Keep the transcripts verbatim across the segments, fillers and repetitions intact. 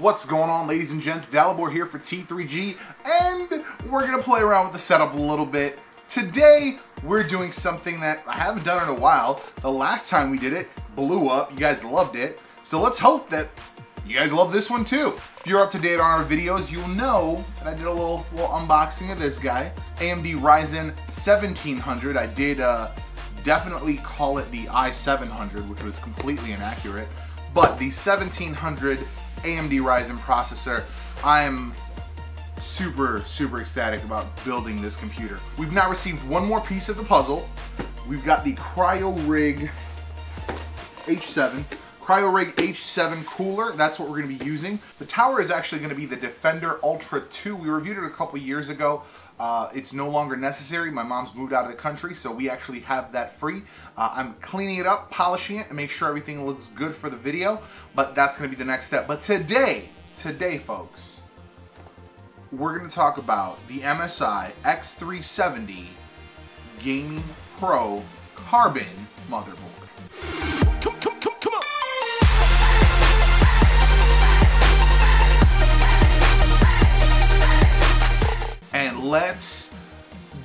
What's going on, ladies and gents? Dalibor here for T three G, and we're gonna play around with the setup a little bit. Today, we're doing something that I haven't done in a while. The last time we did it blew up, you guys loved it. So let's hope that you guys love this one too. If you're up to date on our videos, you'll know that I did a little, little unboxing of this guy. A M D Ryzen seventeen hundred, I did uh, definitely call it the i seven hundred, which was completely inaccurate, but the seventeen hundred A M D Ryzen processor. I am super, super ecstatic about building this computer. We've now received one more piece of the puzzle. We've got the CryoRig H seven. CryoRig H seven cooler, that's what we're gonna be using. The tower is actually gonna be the Defender Ultra two. We reviewed it a couple years ago. Uh, it's no longer necessary. My mom's moved out of the country, so we actually have that free. Uh, I'm cleaning it up, polishing it, and make sure everything looks good for the video, but that's gonna be the next step. But today, today, folks, we're gonna talk about the M S I X three seventy Gaming Pro Carbon motherboard. Come, come, come, come on. Let's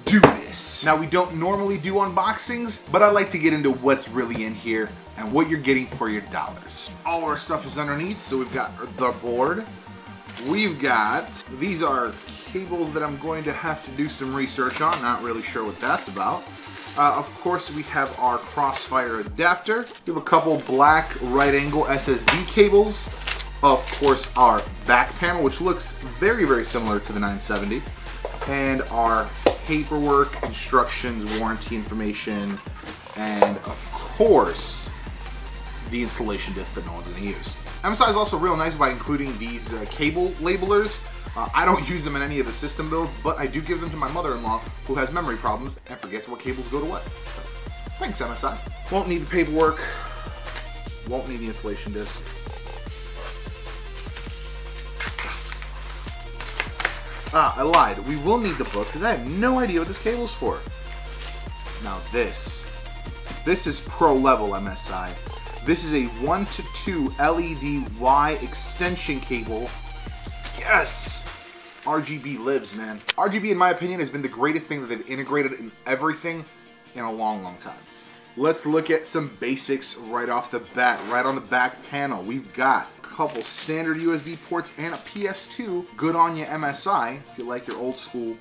do this. Now, we don't normally do unboxings, but I like to get into what's really in here and what you're getting for your dollars. All our stuff is underneath, so we've got the board. We've got, these are cables that I'm going to have to do some research on. Not really sure what that's about. Uh, of course, we have our Crossfire adapter. We have a couple black right angle S S D cables. Of course, our back panel, which looks very, very similar to the nine seventy. And our paperwork, instructions, warranty information, and of course, the installation disc that no one's gonna use. M S I is also real nice by including these uh, cable labelers. Uh, I don't use them in any of the system builds, but I do give them to my mother-in-law who has memory problems and forgets what cables go to what. So, thanks, M S I. Won't need the paperwork, won't need the installation disc. Ah, I lied. We will need the book because I have no idea what this cable's for. Now this. This is pro level M S I. This is a one to two L E D Y extension cable. Yes! R G B lives, man. R G B, in my opinion, has been the greatest thing that they've integrated in everything in a long, long time. Let's look at some basics right off the bat. Right on the back panel, we've got couple standard U S B ports and a P S two. Good on you, M S I, if you like your old school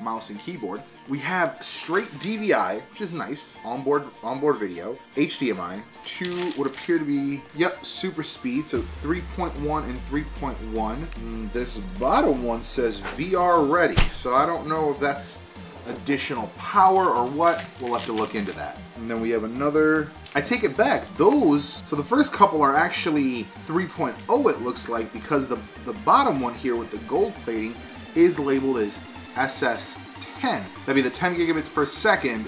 mouse and keyboard. We have straight D V I, which is nice, onboard onboard video, H D M I, two would appear to be, yep, super speed, so three point one and three point one. This bottom one says V R ready, so I don't know if that's additional power or what. We'll have to look into that. And then we have another, I take it back, those, so the first couple are actually three point oh, it looks like, because the, the bottom one here with the gold plating is labeled as S S ten. That'd be the ten gigabits per second,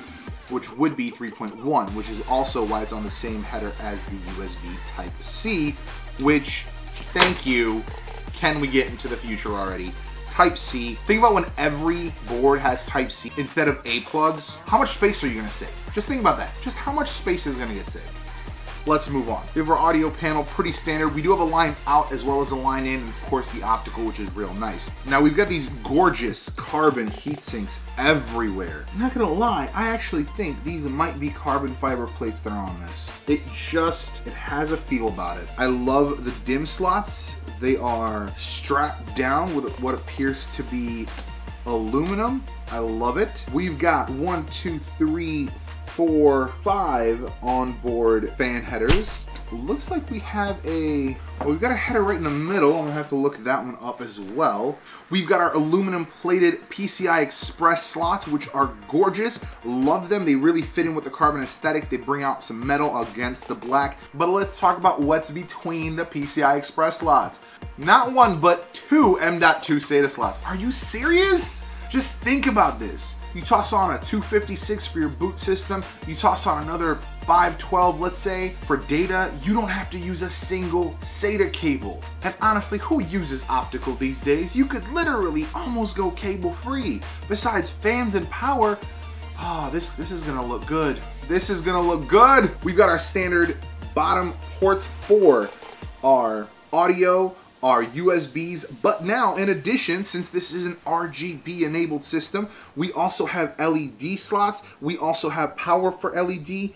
which would be three point one, which is also why it's on the same header as the U S B Type C, which, thank you, can we get into the future already? Type C. Think about when every board has Type C instead of A plugs. How much space are you gonna save? Just think about that. Just how much space is gonna get saved? Let's move on. We have our audio panel, pretty standard. We do have a line out as well as a line in, and of course the optical, which is real nice. Now we've got these gorgeous carbon heat sinks everywhere. I'm not gonna lie, I actually think these might be carbon fiber plates that are on this. It just, it has a feel about it. I love the dim slots. They are strapped down with what appears to be aluminum. I love it. We've got one, two, three, four, five onboard fan headers. Looks like we have a, well, we've got a header right in the middle. I'm gonna have to look that one up as well. We've got our aluminum plated P C I Express slots, which are gorgeous. Love them. They really fit in with the carbon aesthetic. They bring out some metal against the black. But let's talk about what's between the P C I Express slots. Not one, but two M dot two SATA slots. Are you serious? Just think about this. You toss on a two fifty-six for your boot system, you toss on another five twelve, let's say, for data, you don't have to use a single SATA cable. And honestly, who uses optical these days? You could literally almost go cable free. Besides fans and power, ah, oh, this, this is gonna look good. This is gonna look good. We've got our standard bottom ports for our audio, are U S Bs, but now in addition, since this is an R G B enabled system, we also have L E D slots, we also have power for L E D,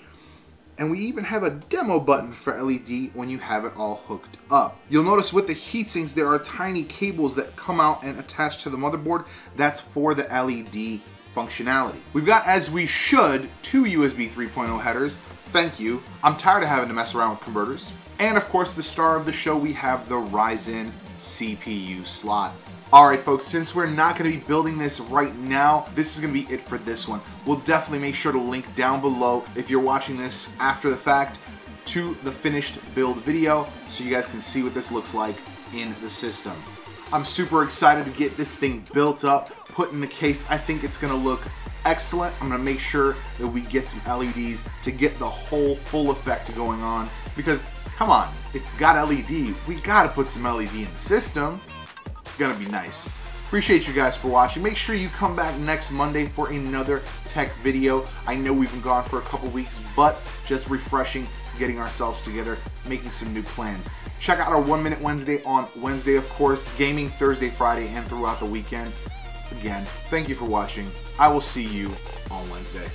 and we even have a demo button for L E D when you have it all hooked up. You'll notice with the heatsinks, there are tiny cables that come out and attach to the motherboard. That's for the L E D functionality. We've got, as we should, two U S B three point oh headers. Thank you. I'm tired of having to mess around with converters. And of course, the star of the show, we have the Ryzen C P U slot. Alright folks, since we're not going to be building this right now, this is going to be it for this one. We'll definitely make sure to link down below, if you're watching this after the fact, to the finished build video so you guys can see what this looks like in the system. I'm super excited to get this thing built up, put in the case. I think it's going to look excellent. I'm going to make sure that we get some L E Ds to get the whole full effect going on because, come on, it's got L E D. We got to put some L E D in the system. It's gonna be nice. Appreciate you guys for watching. Make sure you come back next Monday for another tech video. I know we've been gone for a couple weeks, but just refreshing, getting ourselves together, making some new plans. Check out our One Minute Wednesday on Wednesday, of course, gaming Thursday, Friday, and throughout the weekend. Again, thank you for watching. I will see you on Wednesday.